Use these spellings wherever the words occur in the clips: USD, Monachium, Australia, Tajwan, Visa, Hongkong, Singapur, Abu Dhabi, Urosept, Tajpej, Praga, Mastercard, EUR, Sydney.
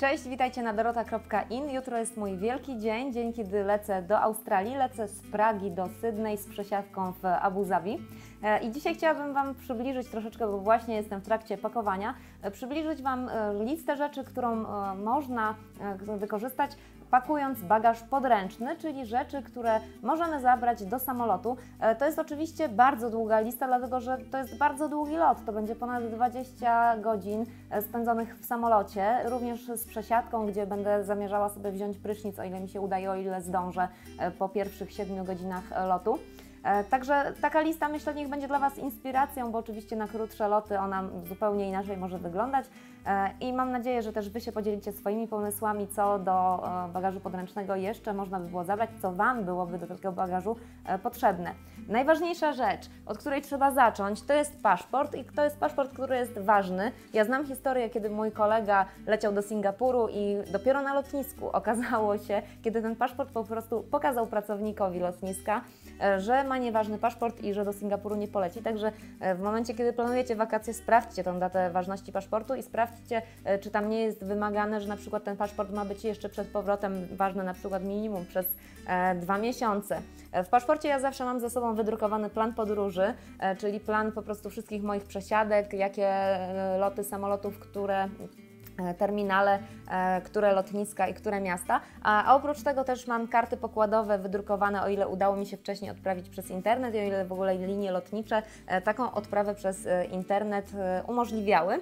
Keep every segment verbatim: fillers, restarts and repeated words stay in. Cześć, witajcie na dorota kropka in. Jutro jest mój wielki dzień, dzień kiedy lecę do Australii, lecę z Pragi do Sydney z przesiadką w Abu Dhabi. I dzisiaj chciałabym Wam przybliżyć troszeczkę, bo właśnie jestem w trakcie pakowania, przybliżyć Wam listę rzeczy, którą można wykorzystać pakując bagaż podręczny, czyli rzeczy, które możemy zabrać do samolotu. To jest oczywiście bardzo długa lista, dlatego że to jest bardzo długi lot, to będzie ponad dwadzieścia godzin spędzonych w samolocie, również z przesiadką, gdzie będę zamierzała sobie wziąć prysznic, o ile mi się uda i o ile zdążę po pierwszych siedmiu godzinach lotu. Także taka lista, myślę, niech będzie dla Was inspiracją, bo oczywiście na krótsze loty ona zupełnie inaczej może wyglądać i mam nadzieję, że też Wy się podzielicie swoimi pomysłami, co do bagażu podręcznego jeszcze można by było zabrać, co Wam byłoby do tego bagażu potrzebne. Najważniejsza rzecz, od której trzeba zacząć, to jest paszport i to jest paszport, który jest ważny. Ja znam historię, kiedy mój kolega leciał do Singapuru i dopiero na lotnisku okazało się, kiedy ten paszport po prostu pokazał pracownikowi lotniska, że ma nieważny paszport i że do Singapuru nie poleci. Także w momencie, kiedy planujecie wakacje, sprawdźcie tą datę ważności paszportu i sprawdźcie, czy tam nie jest wymagane, że na przykład ten paszport ma być jeszcze przed powrotem ważny na przykład minimum przez e, dwa miesiące. W paszporcie ja zawsze mam ze sobą wydrukowany plan podróży, e, czyli plan po prostu wszystkich moich przesiadek, jakie e, loty samolotów, które... terminale, które lotniska i które miasta, a oprócz tego też mam karty pokładowe wydrukowane, o ile udało mi się wcześniej odprawić przez internet i o ile w ogóle linie lotnicze taką odprawę przez internet umożliwiały,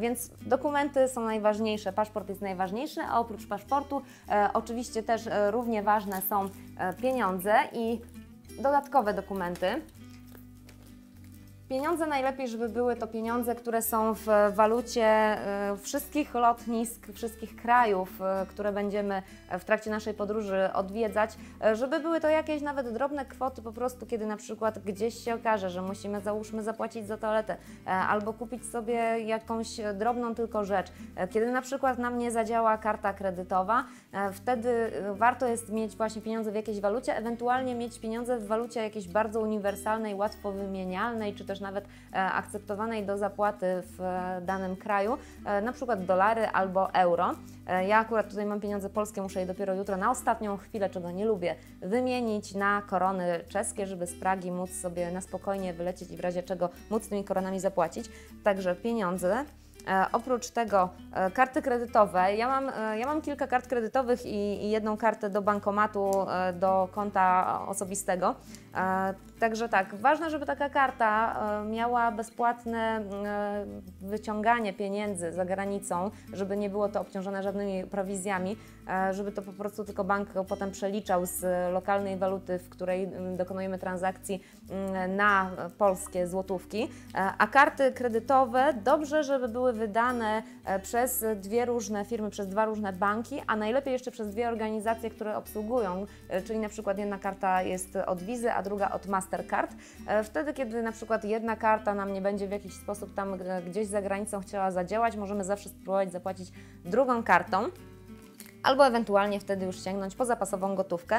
więc dokumenty są najważniejsze, paszport jest najważniejszy, a oprócz paszportu oczywiście też równie ważne są pieniądze i dodatkowe dokumenty. Pieniądze najlepiej, żeby były to pieniądze, które są w walucie wszystkich lotnisk, wszystkich krajów, które będziemy w trakcie naszej podróży odwiedzać, żeby były to jakieś nawet drobne kwoty, po prostu kiedy na przykład gdzieś się okaże, że musimy załóżmy zapłacić za toaletę albo kupić sobie jakąś drobną tylko rzecz. Kiedy na przykład nam nie zadziała karta kredytowa, wtedy warto jest mieć właśnie pieniądze w jakiejś walucie, ewentualnie mieć pieniądze w walucie jakiejś bardzo uniwersalnej, łatwo wymienialnej, czy też nawet akceptowanej do zapłaty w danym kraju, na przykład dolary albo euro. Ja akurat tutaj mam pieniądze polskie, muszę je dopiero jutro na ostatnią chwilę, czego nie lubię, wymienić na korony czeskie, żeby z Pragi móc sobie na spokojnie wylecieć i w razie czego móc tymi koronami zapłacić. Także pieniądze. Oprócz tego karty kredytowe. Ja mam, ja mam kilka kart kredytowych i, i jedną kartę do bankomatu, do konta osobistego. Także tak, ważne, żeby taka karta miała bezpłatne wyciąganie pieniędzy za granicą, żeby nie było to obciążone żadnymi prowizjami, żeby to po prostu tylko bank potem przeliczał z lokalnej waluty, w której dokonujemy transakcji na polskie złotówki. A karty kredytowe dobrze, żeby były wydane przez dwie różne firmy, przez dwa różne banki, a najlepiej jeszcze przez dwie organizacje, które obsługują, czyli na przykład jedna karta jest od Visy, a druga od Mastercard. Wtedy, kiedy na przykład jedna karta nam nie będzie w jakiś sposób tam gdzieś za granicą chciała zadziałać, możemy zawsze spróbować zapłacić drugą kartą. Albo ewentualnie wtedy już sięgnąć po zapasową gotówkę.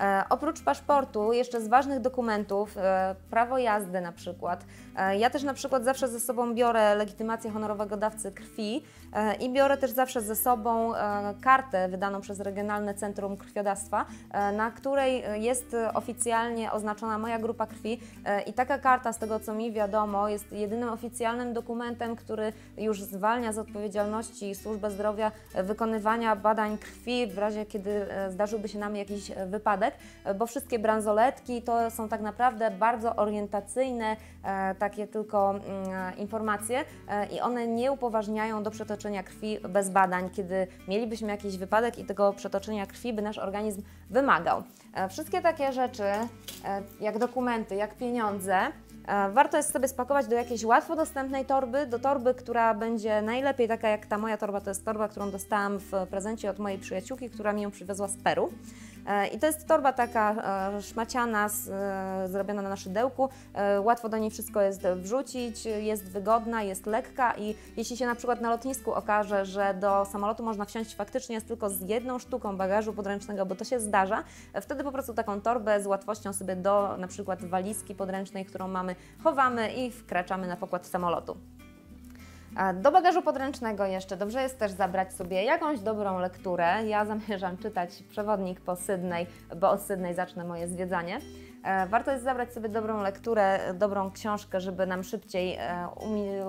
E, oprócz paszportu, jeszcze z ważnych dokumentów, e, prawo jazdy na przykład. E, ja też na przykład zawsze ze sobą biorę legitymację honorowego dawcy krwi e, i biorę też zawsze ze sobą e, kartę wydaną przez Regionalne Centrum Krwiodawstwa, e, na której jest oficjalnie oznaczona moja grupa krwi e, i taka karta, z tego co mi wiadomo, jest jedynym oficjalnym dokumentem, który już zwalnia z odpowiedzialności Służbę Zdrowia wykonywania badań krwi w razie, kiedy zdarzyłby się nam jakiś wypadek, bo wszystkie bransoletki to są tak naprawdę bardzo orientacyjne takie tylko informacje i one nie upoważniają do przetoczenia krwi bez badań, kiedy mielibyśmy jakiś wypadek i tego przetoczenia krwi by nasz organizm wymagał. Wszystkie takie rzeczy, jak dokumenty, jak pieniądze, warto jest sobie spakować do jakiejś łatwo dostępnej torby, do torby, która będzie najlepiej taka jak ta moja torba, to jest torba, którą dostałam w prezencie od mojej przyjaciółki, która mi ją przywiozła z Peru. I to jest torba taka szmaciana, zrobiona na szydełku, łatwo do niej wszystko jest wrzucić, jest wygodna, jest lekka i jeśli się na przykład na lotnisku okaże, że do samolotu można wsiąść faktycznie tylko z jedną sztuką bagażu podręcznego, bo to się zdarza, wtedy po prostu taką torbę z łatwością sobie do na przykład walizki podręcznej, którą mamy, chowamy i wkraczamy na pokład samolotu. Do bagażu podręcznego jeszcze dobrze jest też zabrać sobie jakąś dobrą lekturę. Ja zamierzam czytać Przewodnik po Sydney, bo od Sydney zacznę moje zwiedzanie. Warto jest zabrać sobie dobrą lekturę, dobrą książkę, żeby nam szybciej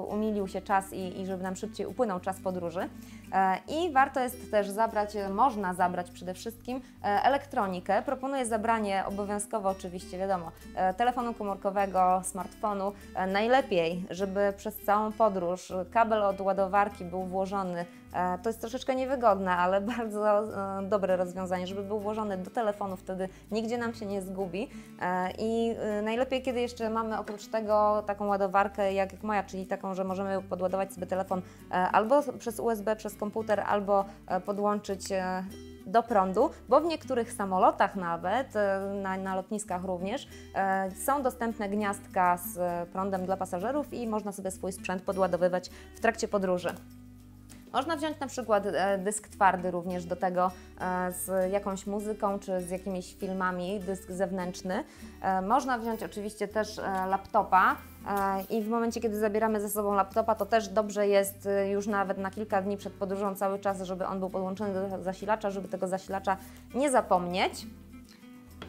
umilił się czas i, i żeby nam szybciej upłynął czas podróży. I warto jest też zabrać, można zabrać przede wszystkim elektronikę. Proponuję zabranie obowiązkowo oczywiście, wiadomo, telefonu komórkowego, smartfonu. Najlepiej, żeby przez całą podróż kabel od ładowarki był włożony. To jest troszeczkę niewygodne, ale bardzo dobre rozwiązanie, żeby był włożony do telefonu, wtedy nigdzie nam się nie zgubi. I najlepiej, kiedy jeszcze mamy oprócz tego taką ładowarkę jak moja, czyli taką, że możemy podładować sobie telefon albo przez U S B, przez komputer, albo podłączyć do prądu, bo w niektórych samolotach nawet, na, na lotniskach również, e, są dostępne gniazdka z prądem dla pasażerów i można sobie swój sprzęt podładowywać w trakcie podróży. Można wziąć na przykład dysk twardy również do tego z jakąś muzyką czy z jakimiś filmami, dysk zewnętrzny. Można wziąć oczywiście też laptopa i w momencie, kiedy zabieramy ze sobą laptopa, to też dobrze jest już nawet na kilka dni przed podróżą cały czas, żeby on był podłączony do zasilacza, żeby tego zasilacza nie zapomnieć.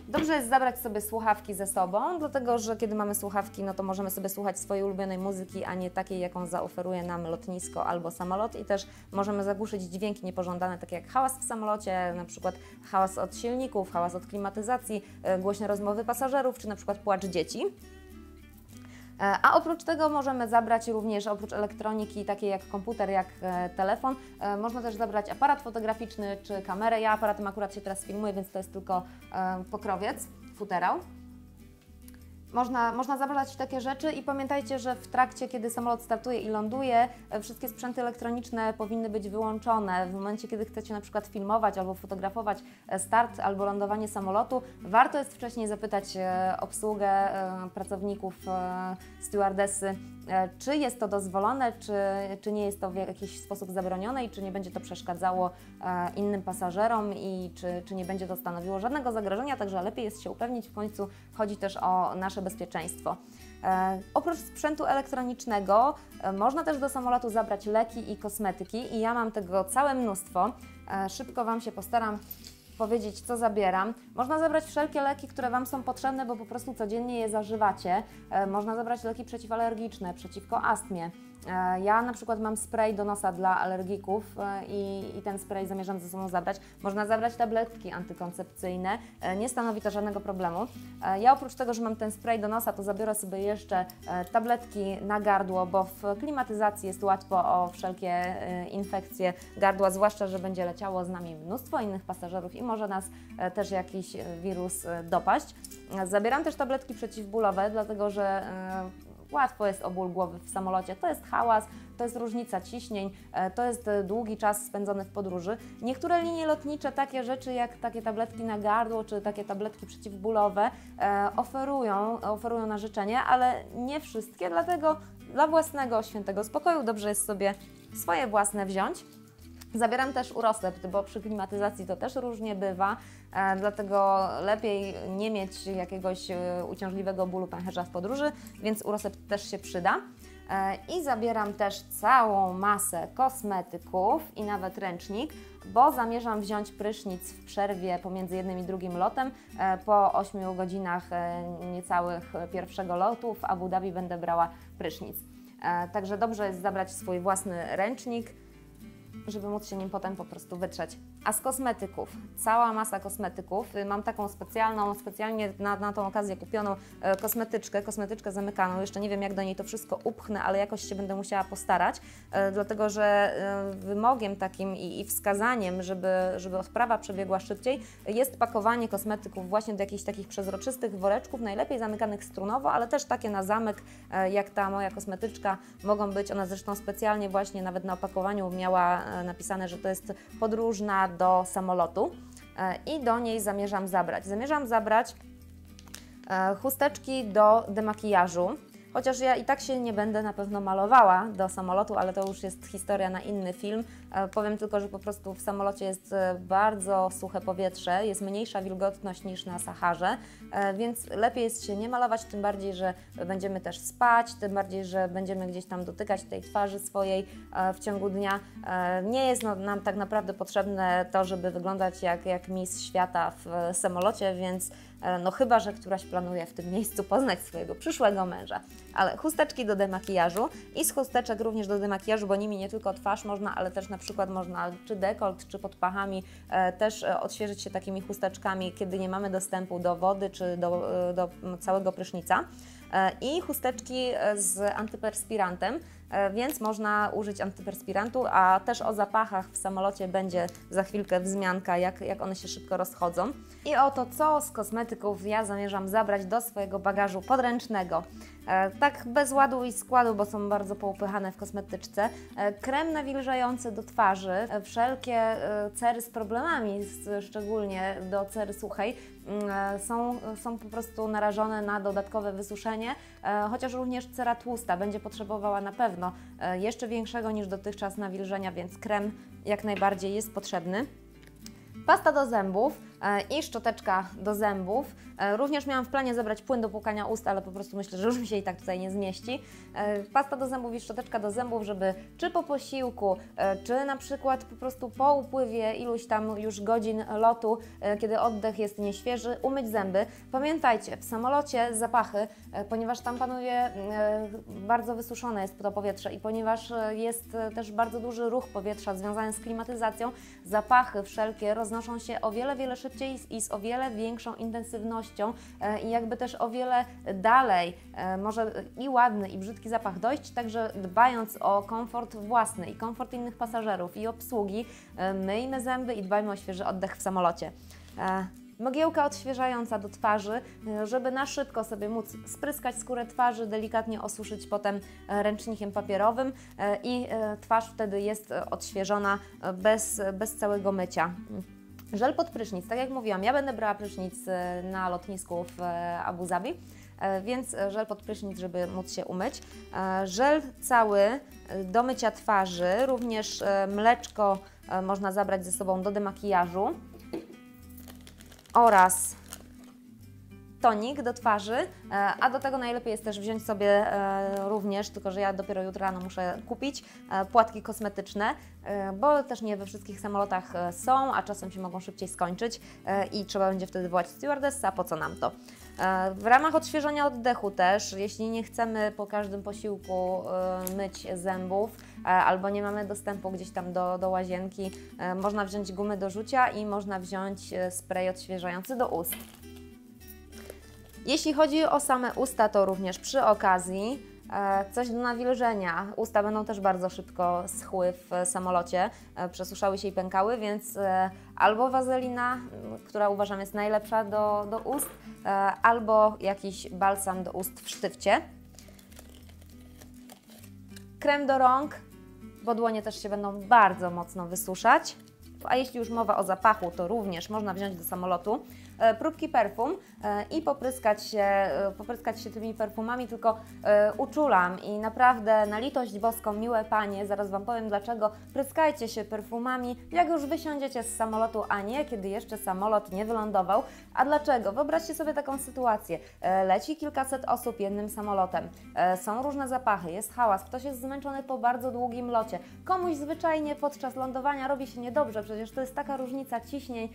Dobrze jest zabrać sobie słuchawki ze sobą, dlatego że kiedy mamy słuchawki, no to możemy sobie słuchać swojej ulubionej muzyki, a nie takiej, jaką zaoferuje nam lotnisko albo samolot, i też możemy zagłuszyć dźwięki niepożądane, takie jak hałas w samolocie, na przykład hałas od silników, hałas od klimatyzacji, głośne rozmowy pasażerów czy na przykład płacz dzieci. A oprócz tego możemy zabrać również, oprócz elektroniki takiej jak komputer, jak telefon, można też zabrać aparat fotograficzny czy kamerę. Ja aparatem akurat się teraz filmuję, więc to jest tylko pokrowiec, futerał. Można, można zabrać takie rzeczy i pamiętajcie, że w trakcie, kiedy samolot startuje i ląduje, wszystkie sprzęty elektroniczne powinny być wyłączone. W momencie, kiedy chcecie na przykład filmować albo fotografować start albo lądowanie samolotu, warto jest wcześniej zapytać obsługę, pracowników, stewardesy, czy jest to dozwolone, czy, czy nie jest to w jakiś sposób zabronione i czy nie będzie to przeszkadzało innym pasażerom i czy, czy nie będzie to stanowiło żadnego zagrożenia, także lepiej jest się upewnić. W końcu chodzi też o nasze bezpieczeństwo. E, oprócz sprzętu elektronicznego e, można też do samolotu zabrać leki i kosmetyki i ja mam tego całe mnóstwo. E, szybko Wam się postaram powiedzieć, co zabieram. Można zabrać wszelkie leki, które Wam są potrzebne, bo po prostu codziennie je zażywacie. E, można zabrać leki przeciwalergiczne, przeciwko astmie. E, ja na przykład mam spray do nosa dla alergików e, i, i ten spray zamierzam ze sobą zabrać. Można zabrać tabletki antykoncepcyjne, e, nie stanowi to żadnego problemu. E, ja oprócz tego, że mam ten spray do nosa, to zabiorę sobie jeszcze e, tabletki na gardło, bo w klimatyzacji jest łatwo o wszelkie e, infekcje gardła, zwłaszcza że będzie leciało z nami mnóstwo innych pasażerów i może nas też jakiś wirus dopaść. Zabieram też tabletki przeciwbólowe, dlatego że łatwo jest o ból głowy w samolocie. To jest hałas, to jest różnica ciśnień, to jest długi czas spędzony w podróży. Niektóre linie lotnicze takie rzeczy jak takie tabletki na gardło czy takie tabletki przeciwbólowe oferują, oferują na życzenie, ale nie wszystkie, dlatego dla własnego świętego spokoju dobrze jest sobie swoje własne wziąć. Zabieram też urosept, bo przy klimatyzacji to też różnie bywa, e, dlatego lepiej nie mieć jakiegoś e, uciążliwego bólu pęcherza w podróży, więc urosept też się przyda. E, I zabieram też całą masę kosmetyków i nawet ręcznik, bo zamierzam wziąć prysznic w przerwie pomiędzy jednym i drugim lotem. E, po ośmiu godzinach e, niecałych pierwszego lotu w Abu Dhabi będę brała prysznic. E, także dobrze jest zabrać swój własny ręcznik, żeby móc się nim potem po prostu wytrzeć. A z kosmetyków, cała masa kosmetyków. Mam taką specjalną, specjalnie na, na tą okazję kupioną e, kosmetyczkę, kosmetyczkę zamykaną. Jeszcze nie wiem, jak do niej to wszystko upchnę, ale jakoś się będę musiała postarać, e, dlatego że e, wymogiem takim i, i wskazaniem, żeby, żeby odprawa przebiegła szybciej, jest pakowanie kosmetyków właśnie do jakichś takich przezroczystych woreczków, najlepiej zamykanych strunowo, ale też takie na zamek, e, jak ta moja kosmetyczka mogą być. Ona zresztą specjalnie właśnie nawet na opakowaniu miała napisane, że to jest podróżna do samolotu i do niej zamierzam zabrać. Zamierzam zabrać chusteczki do demakijażu. Chociaż ja i tak się nie będę na pewno malowała do samolotu, ale to już jest historia na inny film. Powiem tylko, że po prostu w samolocie jest bardzo suche powietrze, jest mniejsza wilgotność niż na Saharze, więc lepiej jest się nie malować, tym bardziej, że będziemy też spać, tym bardziej, że będziemy gdzieś tam dotykać tej twarzy swojej w ciągu dnia. Nie jest nam tak naprawdę potrzebne to, żeby wyglądać jak, jak miss świata w samolocie, więc no chyba, że któraś planuje w tym miejscu poznać swojego przyszłego męża. Ale chusteczki do demakijażu i z chusteczek również do demakijażu, bo nimi nie tylko twarz można, ale też na przykład można czy dekolt, czy pod pachami e, też odświeżyć się takimi chusteczkami, kiedy nie mamy dostępu do wody czy do, do całego prysznica. E, I chusteczki z antyperspirantem, e, więc można użyć antyperspirantu, a też o zapachach w samolocie będzie za chwilkę wzmianka, jak, jak one się szybko rozchodzą. I oto co z kosmetyków ja zamierzam zabrać do swojego bagażu podręcznego. Tak bez ładu i składu, bo są bardzo poupychane w kosmetyczce. Krem nawilżający do twarzy, wszelkie cery z problemami, szczególnie do cery suchej, są, są po prostu narażone na dodatkowe wysuszenie, chociaż również cera tłusta będzie potrzebowała na pewno jeszcze większego niż dotychczas nawilżenia, więc krem jak najbardziej jest potrzebny. Pasta do zębów i szczoteczka do zębów. Również miałam w planie zabrać płyn do płukania ust, ale po prostu myślę, że już mi się i tak tutaj nie zmieści. Pasta do zębów i szczoteczka do zębów, żeby czy po posiłku, czy na przykład po prostu po upływie iluś tam już godzin lotu, kiedy oddech jest nieświeży, umyć zęby. Pamiętajcie, w samolocie zapachy, ponieważ tam panuje bardzo wysuszone jest to powietrze i ponieważ jest też bardzo duży ruch powietrza związany z klimatyzacją, zapachy wszelkie roznoszą się o wiele, wiele szybciej i z o wiele większą intensywnością i jakby też o wiele dalej może i ładny, i brzydki zapach dojść, także dbając o komfort własny i komfort innych pasażerów i obsługi, myjmy zęby i dbajmy o świeży oddech w samolocie. Mgiełka odświeżająca do twarzy, żeby na szybko sobie móc spryskać skórę twarzy, delikatnie osuszyć potem ręcznikiem papierowym i twarz wtedy jest odświeżona bez, bez całego mycia. Żel pod prysznic, tak jak mówiłam, ja będę brała prysznic na lotnisku w Abu Dhabi, więc żel pod prysznic, żeby móc się umyć. Żel cały do mycia twarzy, również mleczko można zabrać ze sobą do demakijażu oraz tonik do twarzy, a do tego najlepiej jest też wziąć sobie również, tylko że ja dopiero jutro rano muszę kupić, płatki kosmetyczne, bo też nie we wszystkich samolotach są, a czasem się mogą szybciej skończyć i trzeba będzie wtedy wołać stewardessa, po co nam to. W ramach odświeżenia oddechu też, jeśli nie chcemy po każdym posiłku myć zębów albo nie mamy dostępu gdzieś tam do, do łazienki, można wziąć gumę do rzucia i można wziąć spray odświeżający do ust. Jeśli chodzi o same usta, to również przy okazji coś do nawilżenia. Usta będą też bardzo szybko schły w samolocie, przesuszały się i pękały, więc albo wazelina, która uważam jest najlepsza do, do ust, albo jakiś balsam do ust w sztywcie. Krem do rąk, bo dłonie też się będą bardzo mocno wysuszać. A jeśli już mowa o zapachu, to również można wziąć do samolotu próbki perfum i popryskać się, popryskać się tymi perfumami, tylko uczulam i naprawdę na litość boską, miłe panie, zaraz Wam powiem dlaczego, pryskajcie się perfumami, jak już wysiądziecie z samolotu, a nie kiedy jeszcze samolot nie wylądował. A dlaczego? Wyobraźcie sobie taką sytuację, leci kilkaset osób jednym samolotem, są różne zapachy, jest hałas, ktoś jest zmęczony po bardzo długim locie, komuś zwyczajnie podczas lądowania robi się niedobrze, przecież to jest taka różnica ciśnień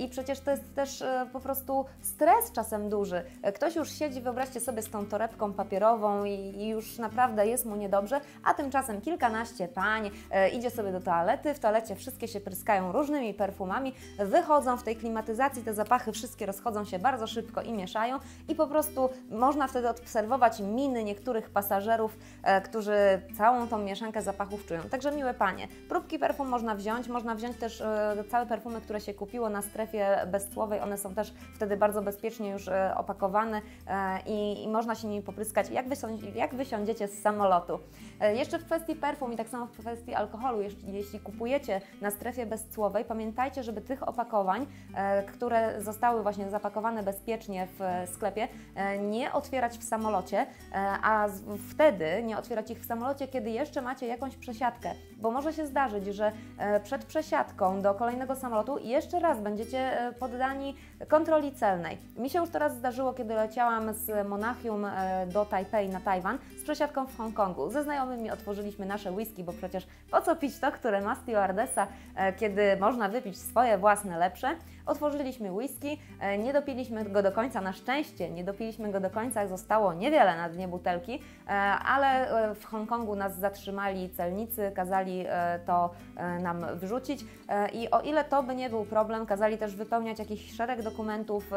i przecież to jest też po prostu stres czasem duży. Ktoś już siedzi, wyobraźcie sobie, z tą torebką papierową i już naprawdę jest mu niedobrze, a tymczasem kilkanaście pań idzie sobie do toalety, w toalecie wszystkie się pryskają różnymi perfumami, wychodzą w tej klimatyzacji, te zapachy wszystkie rozchodzą się bardzo szybko i mieszają i po prostu można wtedy obserwować miny niektórych pasażerów, którzy całą tą mieszankę zapachów czują. Także miłe panie, próbki perfum można wziąć, można wziąć też całe perfumy, które się kupiło na strefie bezcłowej, one są są też wtedy bardzo bezpiecznie już opakowane i, i można się nimi popryskać, jak, wysiąd, jak wysiądziecie z samolotu. Jeszcze w kwestii perfum i tak samo w kwestii alkoholu, jeśli, jeśli kupujecie na strefie bezcłowej, pamiętajcie, żeby tych opakowań, które zostały właśnie zapakowane bezpiecznie w sklepie, nie otwierać w samolocie, a wtedy nie otwierać ich w samolocie, kiedy jeszcze macie jakąś przesiadkę, bo może się zdarzyć, że przed przesiadką do kolejnego samolotu jeszcze raz będziecie poddani kontroli celnej. Mi się już teraz zdarzyło, kiedy leciałam z Monachium do Tajpej na Tajwan z przesiadką w Hongkongu. Ze znajomymi otworzyliśmy nasze whisky, bo przecież po co pić to, które ma stewardessa, kiedy można wypić swoje własne lepsze. Otworzyliśmy whisky, nie dopiliśmy go do końca, na szczęście nie dopiliśmy go do końca, zostało niewiele na dnie butelki, ale w Hongkongu nas zatrzymali celnicy, kazali to nam wrzucić i o ile to by nie był problem, kazali też wypełniać jakiś szereg dokumentów,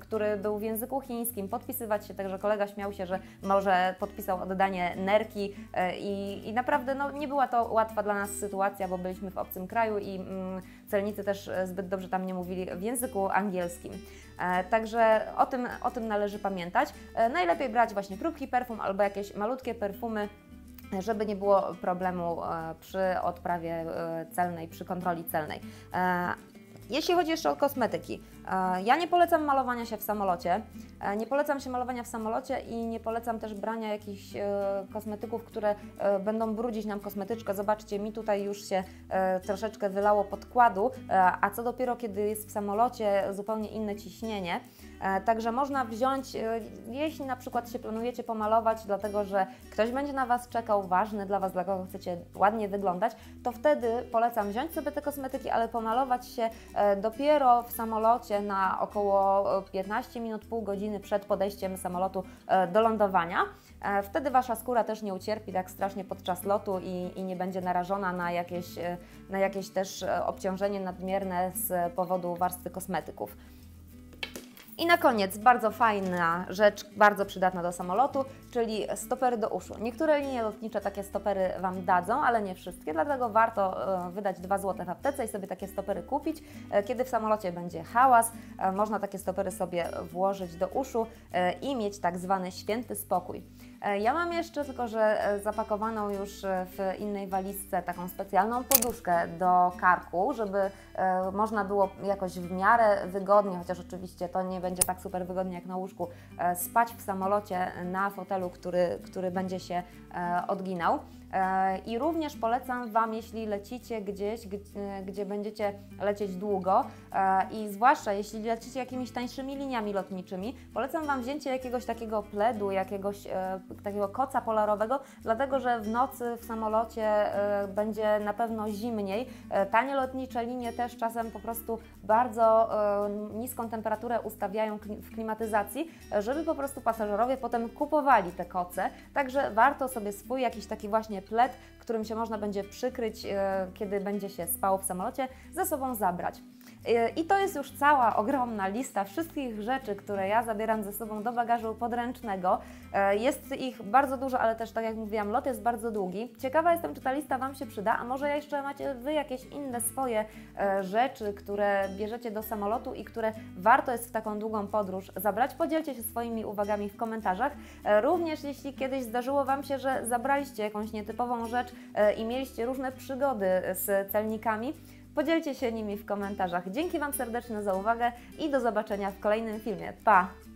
który był w języku chińskim, podpisywać się, także kolega śmiał się, że może podpisał oddanie nerki i, i naprawdę no, nie była to łatwa dla nas sytuacja, bo byliśmy w obcym kraju i mm, celnicy też zbyt dobrze tam nie mówili w języku angielskim. E, także o tym, o tym należy pamiętać. E, najlepiej brać właśnie próbki perfum albo jakieś malutkie perfumy, żeby nie było problemu e, przy odprawie e, celnej, przy kontroli celnej. E, Jeśli chodzi jeszcze o kosmetyki, ja nie polecam malowania się w samolocie, nie polecam się malowania w samolocie i nie polecam też brania jakichś kosmetyków, które będą brudzić nam kosmetyczkę. Zobaczcie, mi tutaj już się troszeczkę wylało podkładu, a co dopiero kiedy jest w samolocie zupełnie inne ciśnienie. Także można wziąć, jeśli na przykład się planujecie pomalować, dlatego że ktoś będzie na Was czekał, ważny dla Was, dla kogo chcecie ładnie wyglądać, to wtedy polecam wziąć sobie te kosmetyki, ale pomalować się dopiero w samolocie na około piętnaście minut, pół godziny przed podejściem samolotu do lądowania. Wtedy Wasza skóra też nie ucierpi tak strasznie podczas lotu i, i nie będzie narażona na jakieś, na jakieś też obciążenie nadmierne z powodu warstwy kosmetyków. I na koniec bardzo fajna rzecz, bardzo przydatna do samolotu, czyli stopery do uszu. Niektóre linie lotnicze takie stopery Wam dadzą, ale nie wszystkie, dlatego warto wydać dwa złote w aptece i sobie takie stopery kupić. Kiedy w samolocie będzie hałas, można takie stopery sobie włożyć do uszu i mieć tak zwany święty spokój. Ja mam jeszcze, tylko że zapakowaną już w innej walizce, taką specjalną poduszkę do karku, żeby można było jakoś w miarę wygodnie, chociaż oczywiście to nie będzie tak super wygodnie jak na łóżku, spać w samolocie na fotelu, który, który będzie się odginał. I również polecam Wam, jeśli lecicie gdzieś, gdzie będziecie lecieć długo i zwłaszcza jeśli lecicie jakimiś tańszymi liniami lotniczymi, polecam Wam wzięcie jakiegoś takiego pledu, jakiegoś takiego koca polarowego, dlatego że w nocy w samolocie będzie na pewno zimniej. Tanie lotnicze linie też czasem po prostu bardzo niską temperaturę ustawiają w klimatyzacji, żeby po prostu pasażerowie potem kupowali te koce, także warto sobie swój jakiś taki właśnie plet, którym się można będzie przykryć, kiedy będzie się spało w samolocie, ze sobą zabrać. I to jest już cała ogromna lista wszystkich rzeczy, które ja zabieram ze sobą do bagażu podręcznego. Jest ich bardzo dużo, ale też tak jak mówiłam, lot jest bardzo długi. Ciekawa jestem, czy ta lista Wam się przyda, a może jeszcze macie Wy jakieś inne swoje rzeczy, które bierzecie do samolotu i które warto jest w taką długą podróż zabrać. Podzielcie się swoimi uwagami w komentarzach. Również jeśli kiedyś zdarzyło Wam się, że zabraliście jakąś nietypową rzecz i mieliście różne przygody z celnikami, podzielcie się nimi w komentarzach. Dzięki Wam serdecznie za uwagę i do zobaczenia w kolejnym filmie. Pa!